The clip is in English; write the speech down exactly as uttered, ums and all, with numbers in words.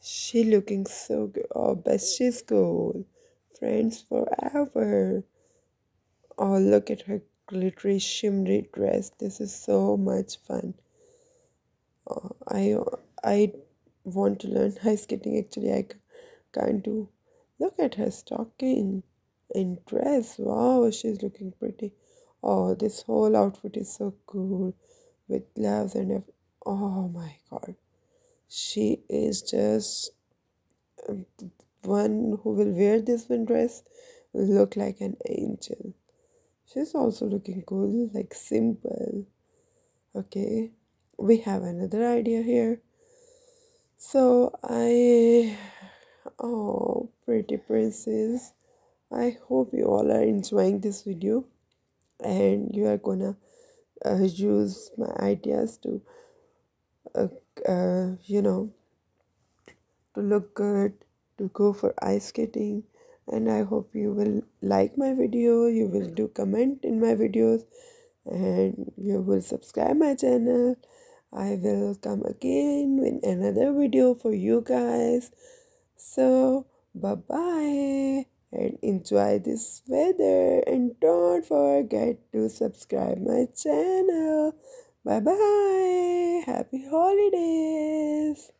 She looking so good. Oh, besties goal. Friends forever. Oh, look at her glittery, shimmery dress. This is so much fun. Oh, I, I want to learn ice skating. Actually, I can't do. Look at her stocking and dress. Wow, she's looking pretty. Oh, this whole outfit is so cool. With gloves and everything. Oh my god. She is just one who will wear this one dress will look like an angel. She's also looking cool, like simple. Okay, we have another idea here. So I, oh pretty princess, I hope you all are enjoying this video and you are gonna uh, use my ideas to uh, uh, you know, to look good, to go for ice skating. And I hope you will like my video, you will do comment in my videos, and you will subscribe my channel. I will come again with another video for you guys. So bye bye and enjoy this weather, and don't forget to subscribe my channel. Bye bye. Happy holidays.